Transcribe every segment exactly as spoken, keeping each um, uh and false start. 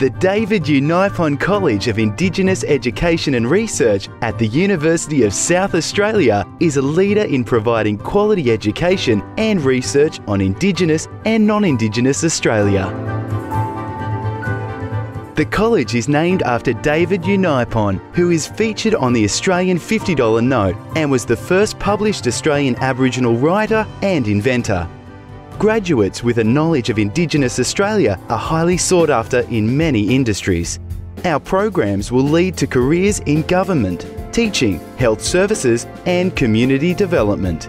The David Unaipon College of Indigenous Education and Research at the University of South Australia is a leader in providing quality education and research on Indigenous and non-Indigenous Australia. The college is named after David Unaipon, who is featured on the Australian fifty dollar note and was the first published Australian Aboriginal writer and inventor. Graduates with a knowledge of Indigenous Australia are highly sought after in many industries. Our programs will lead to careers in government, teaching, health services and community development.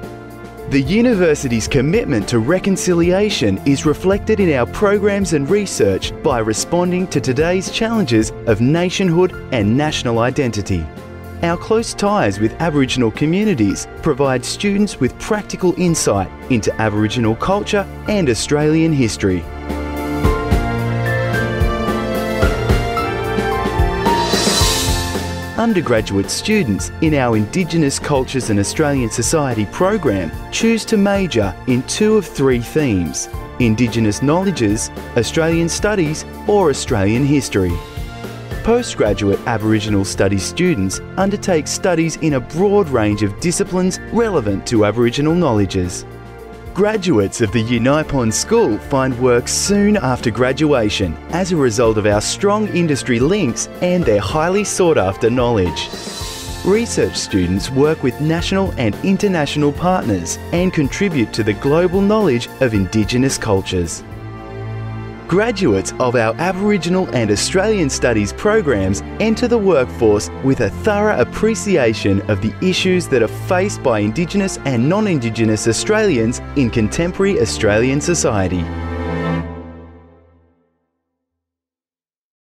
The university's commitment to reconciliation is reflected in our programs and research by responding to today's challenges of nationhood and national identity. Our close ties with Aboriginal communities provide students with practical insight into Aboriginal culture and Australian history. Undergraduate students in our Indigenous Cultures and Australian Society program choose to major in two of three themes: Indigenous Knowledges, Australian Studies or Australian History. Postgraduate Aboriginal Studies students undertake studies in a broad range of disciplines relevant to Aboriginal knowledges. Graduates of the Unaipon School find work soon after graduation as a result of our strong industry links and their highly sought-after knowledge. Research students work with national and international partners and contribute to the global knowledge of Indigenous cultures. Graduates of our Aboriginal and Australian Studies programs enter the workforce with a thorough appreciation of the issues that are faced by Indigenous and non-Indigenous Australians in contemporary Australian society.